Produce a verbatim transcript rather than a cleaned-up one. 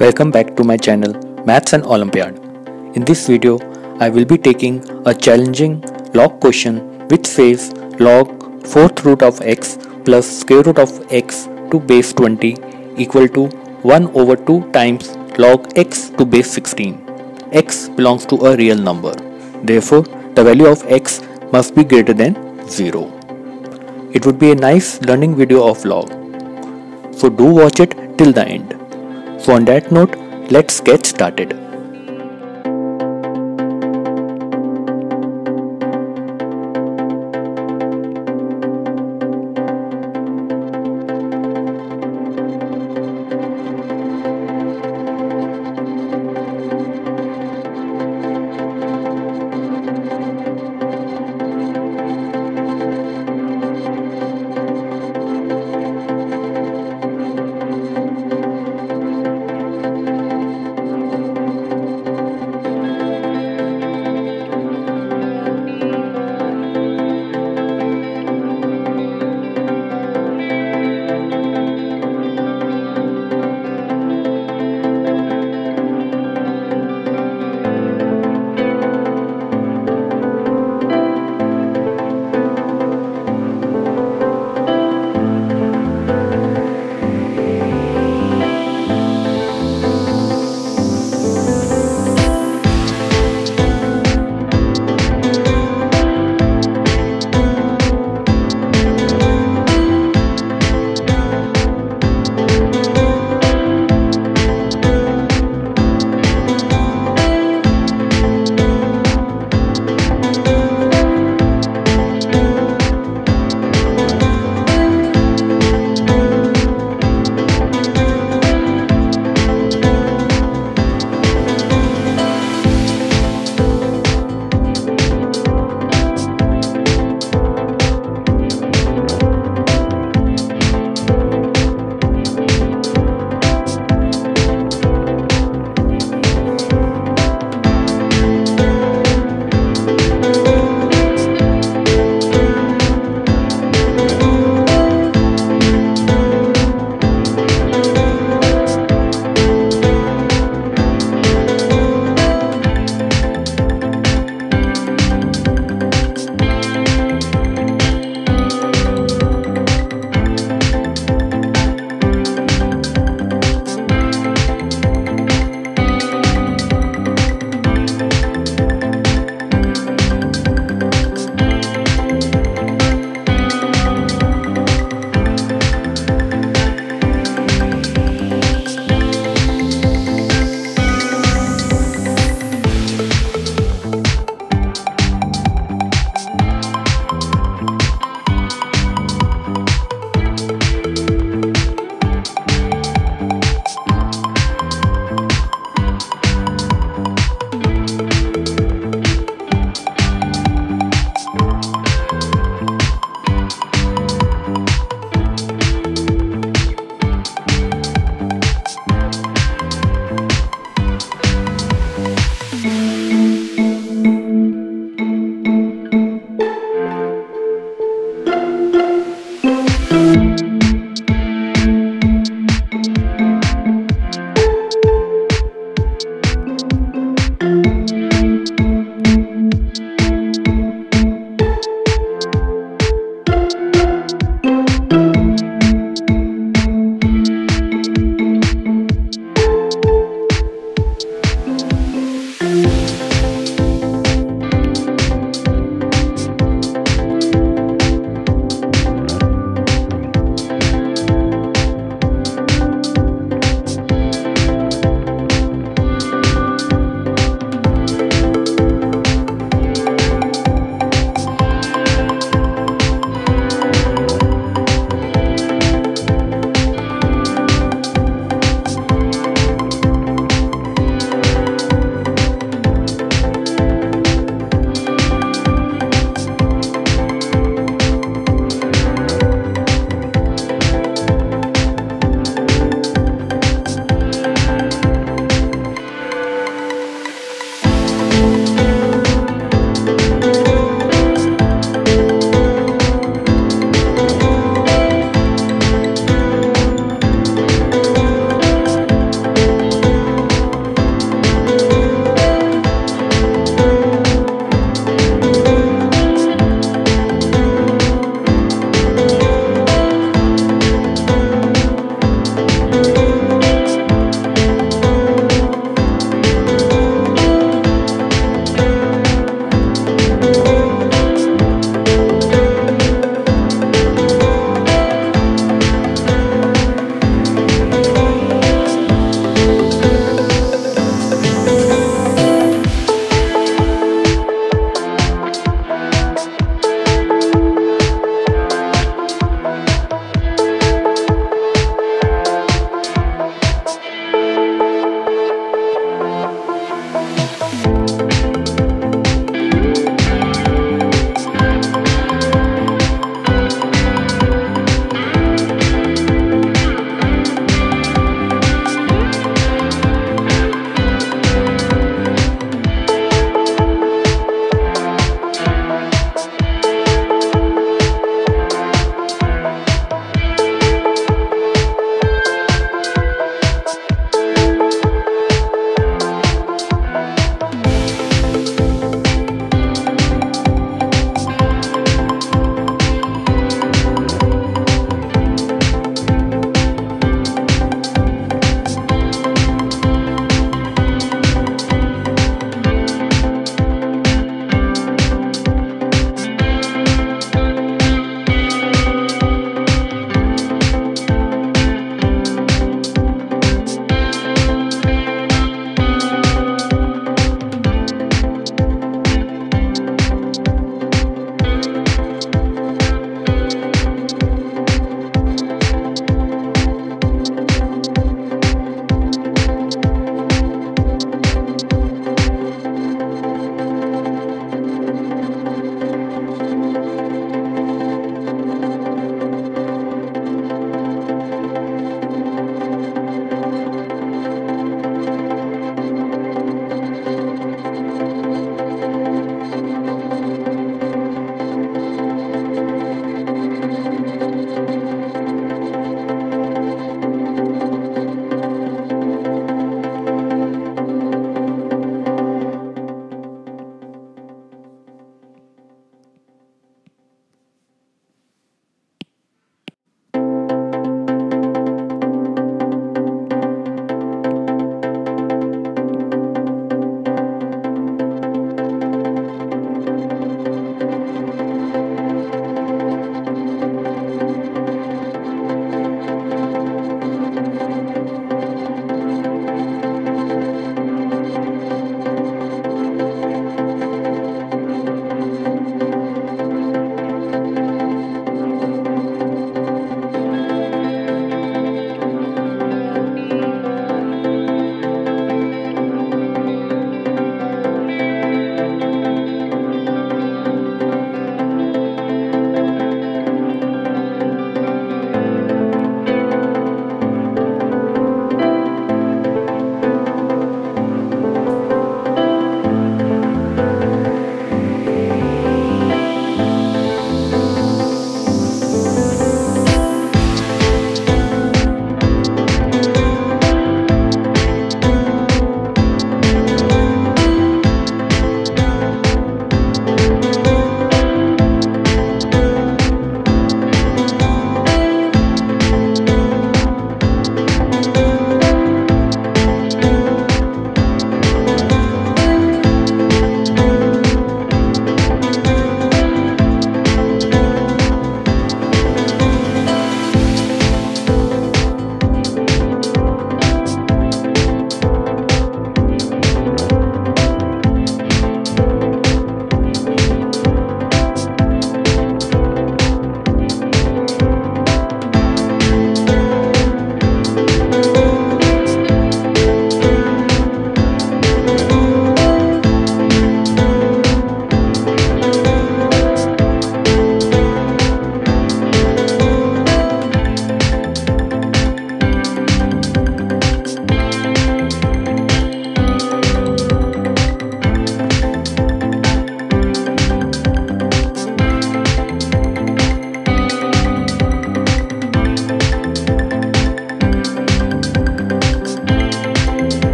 Welcome back to my channel Maths and Olympiad. In this video, I will be taking a challenging log question which says log fourth root of x plus square root of x to base twenty equal to one over two times log x to base sixteen. X belongs to a real number. Therefore, the value of x must be greater than zero. It would be a nice learning video of log. So do watch it till the end. So on that note, let's get started.